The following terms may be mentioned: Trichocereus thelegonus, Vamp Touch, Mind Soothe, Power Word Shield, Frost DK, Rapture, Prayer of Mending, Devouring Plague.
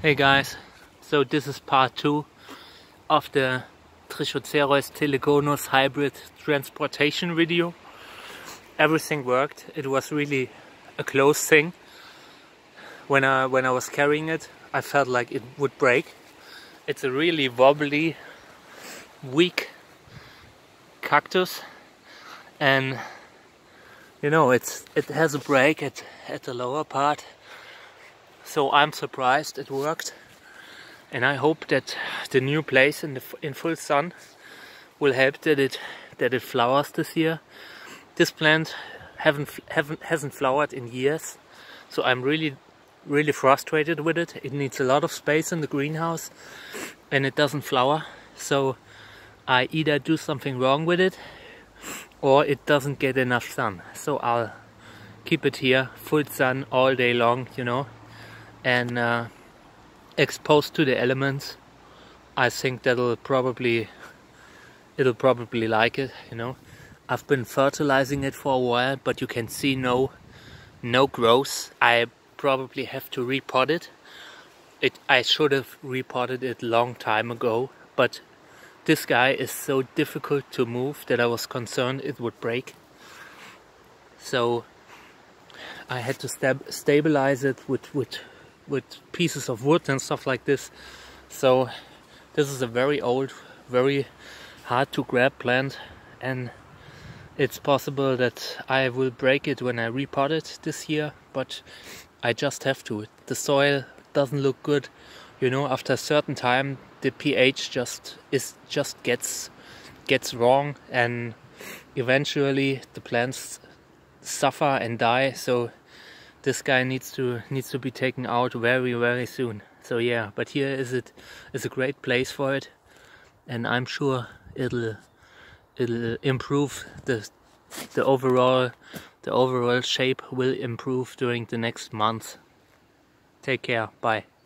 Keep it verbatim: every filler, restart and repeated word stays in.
Hey guys, so this is part two of the Trichocereus thelegonus hybrid transportation video. Everything worked. It was really a close thing. When I when I was carrying it, I felt like it would break. It's a really wobbly, weak cactus, and you know it's it has a break at at the lower part. So I'm surprised it worked, and I hope that the new place in the in full sun will help that it that it flowers this year. This plant haven't haven't hasn't flowered in years, so I'm really really frustrated with it. It needs a lot of space in the greenhouse, and it doesn't flower. So I either do something wrong with it, or it doesn't get enough sun. So I'll keep it here, full sun all day long, you know. And uh, exposed to the elements, I think that'll probably it'll probably like it. You know, I've been fertilizing it for a while, but you can see no no growth. I probably have to repot it. It I should have repotted it long time ago, but this guy is so difficult to move that I was concerned it would break. So I had to stab stabilize it with with. with pieces of wood and stuff like this. So this is a very old, very hard to grab plant, and it's possible that I will break it when I repot it this year, but I just have to. The soil doesn't look good, you know. After a certain time the pH just is just gets gets wrong, and eventually the plants suffer and die. So this guy needs to needs to be taken out very very soon. So yeah, but here is it is a great place for it, and I'm sure it'll it'll improve. the the overall the overall shape will improve during the next months. Take care. Bye.